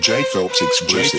J. Phelps explicit. J.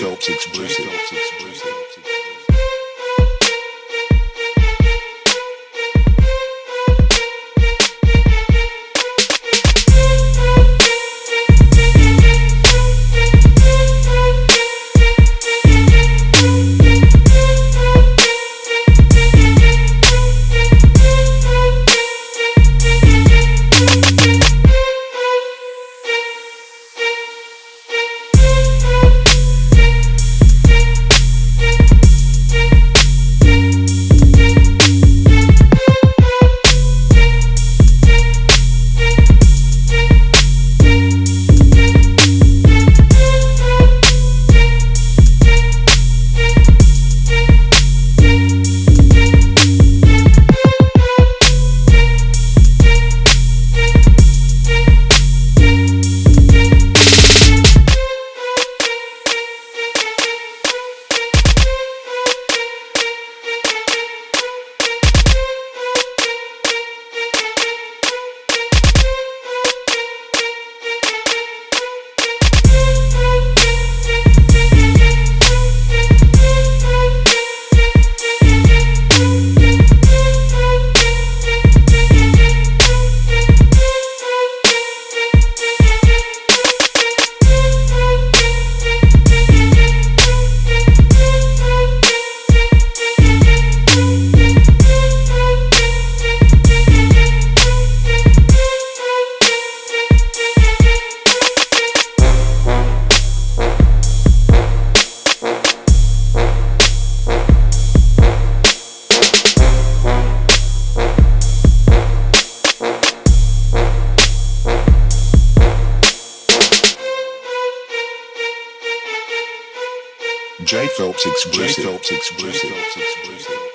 Phelps explicit.